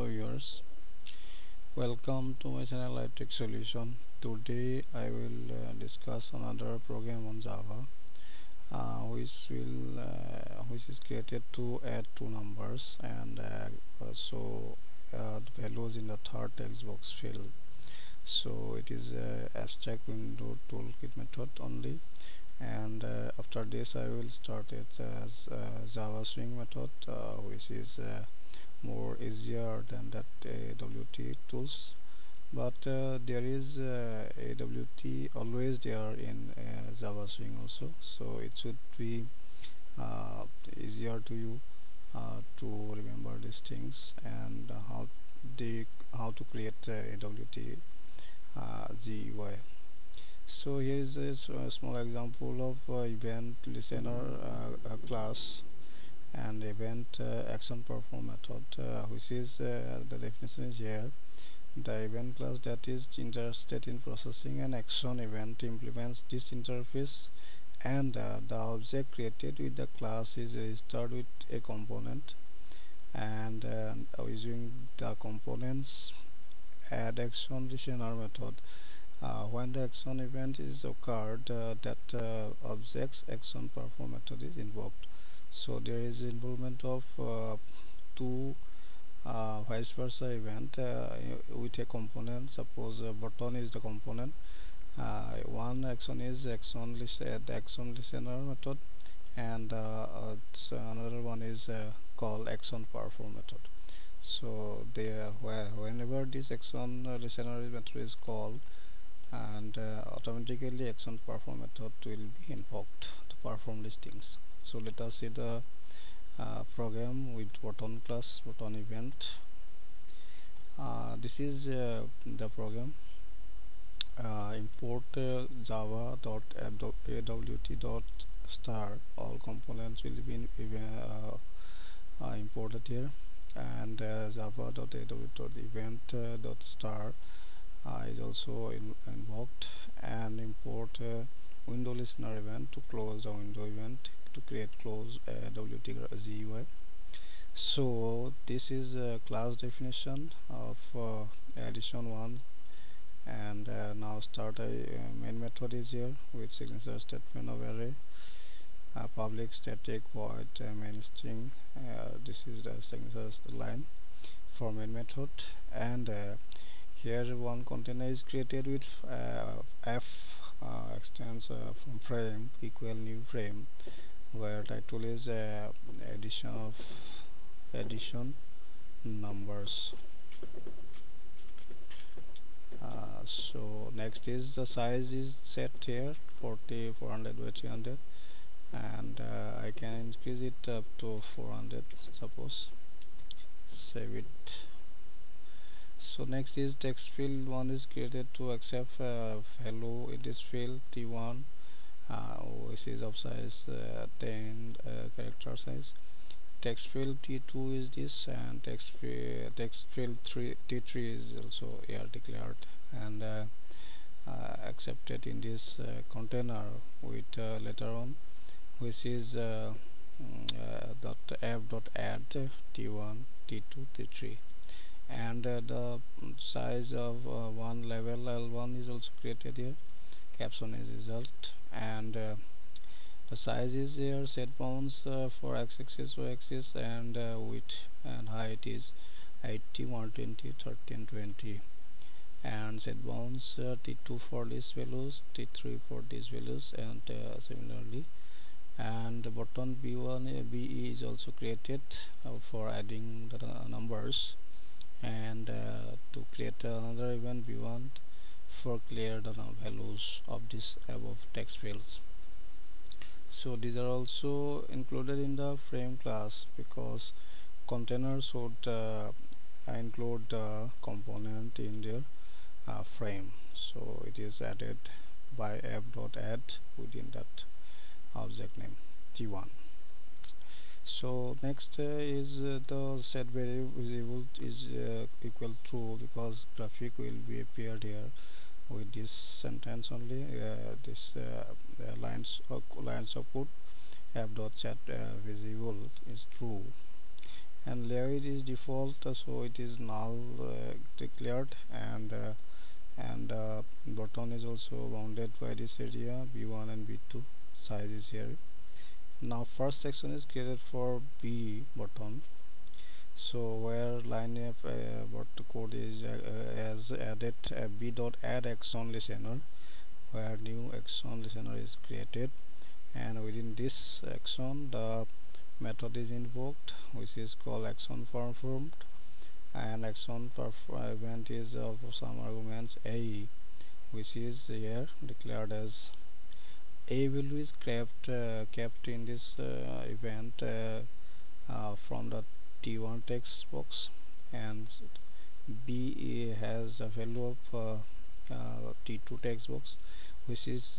Hello viewers, welcome to my channel ITech Solution. Today I will discuss another program on Java which is created to add two numbers and also add values in the third text box field. So it is abstract window toolkit method only, and after this I will start it as Java Swing method, which is more easier than that AWT tools, but there is AWT always there in Java Swing also, so it should be easier to you to remember these things and how to create AWT GUI. So here is a small example of event listener class and event action perform method, which is the definition is here: the event class that is interested in processing an action event implements this interface, and the object created with the class is registered with a component, and using the components add action listener method. When the action event is occurred, that object's action perform method is invoked. So there is involvement of two vice versa event with a component. Suppose a button is the component, one action is action listener method, and another one is called action perform method. So whenever this action listener method is called, and automatically action perform method will be invoked to perform these things. So let us see the program with button class, button event. This is the program. Import java.awt.star, all components will be imported here, and java.awt.event.star is also invoked, and import window listener event to close the window event to create close AWT GUI. So this is a class definition of addition one, and now start a main method is here with signature statement of array, public static void main string. This is the signature line for main method, and here one container is created with f extends from frame equal new frame, where title is addition of addition numbers. So next is the size is set here 40 400 by 300, and I can increase it up to 400. Suppose save it. So next is text field. One is created to accept hello in this field t1, which is of size 10 character size. Text field t2 is this, and text field t3 is also here declared and accepted in this container with later on, which is f.add t1 t2 t3, and the size of one level L1 is also created here, caption is result, and the size is here set bounds for x-axis, y-axis, and width and height is 80 120 1320, and set bounds t2 for these values, t3 for these values, and similarly. And the button b1 be is also created for adding the numbers, and to create another event b1 for clear the values of this above text fields. So these are also included in the frame class, because containers would include the component in their frame, so it is added by app.add within that object name t1. So next is the set variable is equal true, because graphic will be appeared here with this sentence only, this lines of code f dot set visible is true, and layout is default, so it is null declared, and button is also bounded by this area b1 and b2 sizes here. Now first section is created for b button, so where line up what the code is as added b dot add action listener, where new action listener is created, and within this action the method is invoked, which is called action performed, and action perform event is of some arguments a, which is here declared as a value is kept in this event from the t1 text box, and b has a value of t2 text box, which is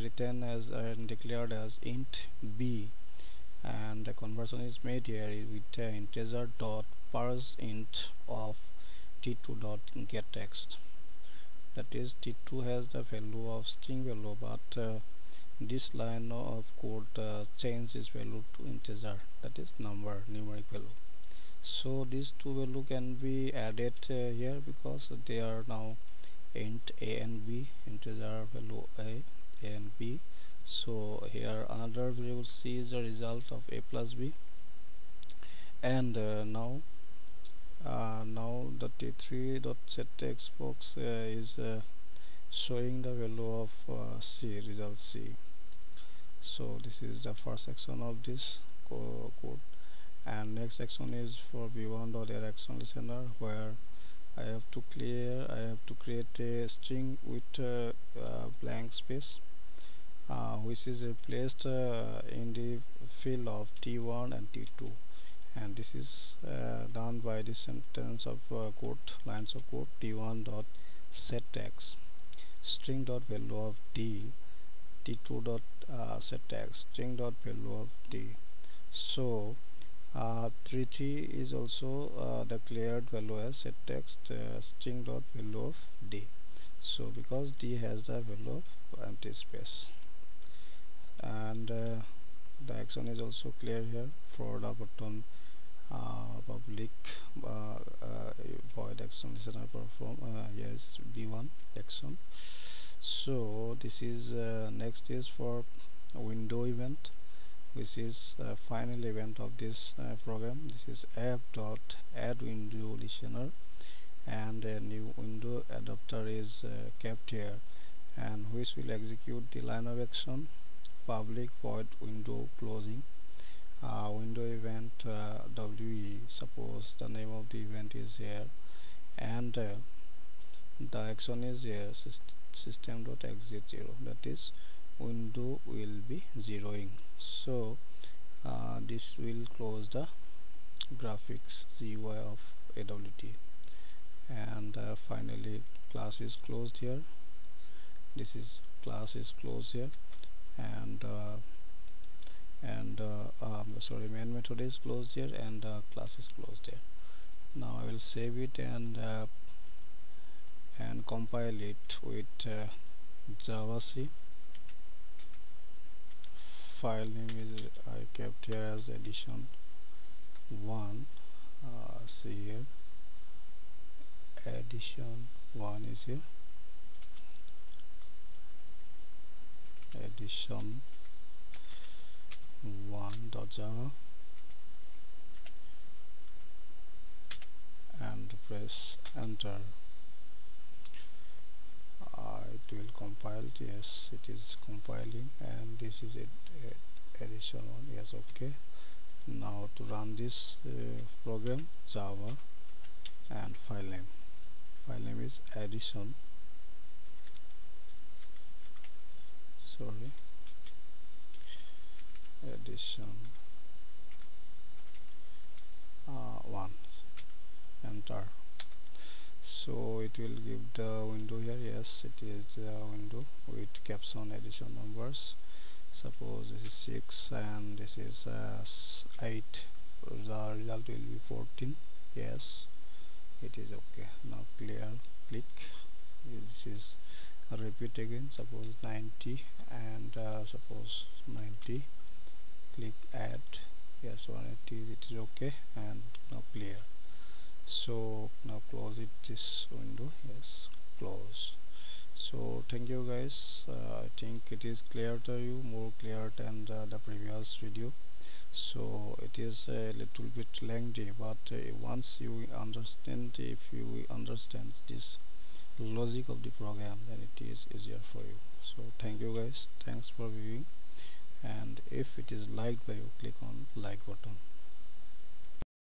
written as and declared as int b, and the conversion is made here with integer dot parse int of t2 dot get text. That is, t2 has the value of string value, but this line of code changes its value to integer, that is numeric value. So these two value can be added here because they are now int a and b, integer value a and b. So here another variable c is a result of a plus b, and now the t3 dot set text box is showing the value of c, result c. So this is the first section of this code, and next section is for b1 dot add action listener, where I have to create a string with blank space, which is replaced in the field of t1 and t2, and this is done by the sentence of code, lines of code t1 dot set text string dot value of d, t2 dot set text string dot value of d. So 3 is also declared value as set text string dot value of d, so because d has the value of empty space, and the action is also clear here for the button public void action listener perform yes b1 action. So this is next is for window event, which is final event of this program. This is app dot add window listener, and a new window adapter is kept here, and which will execute the line of action public void window closing window event we suppose the name of the event is here, and the action is here system dot exit 0, that is window will be zeroing. So this will close the graphics GUI of AWT, and finally class is closed here. This is class is closed here, and main method is closed here, and class is closed here. Now I will save it and compile it with Java C. File name is I kept here as edition 1. See here, edition 1 is here. Edition 1.java, and press enter. It will compile. Yes, it is compiling, and this is it, edition 1. Yes, okay. Now to run this program, Java, and file name. File name is edition. Edition 1. Enter. So it will give the window here. Yes, it is the window with caption edition numbers. Suppose this is 6 and this is 8. The result will be 14. Yes, it is okay. Now clear. Click. This is repeat again. Suppose 90 and suppose 90. Click add, yes, when it is okay, and now clear. So now close it, this window, yes, close. So thank you guys, I think it is clear to you, more clear than the previous video. So it is a little bit lengthy, but once you understand, if you understand this logic of the program, then it is easier for you. So thank you guys, thanks for viewing, and if it is liked by you, click on like button.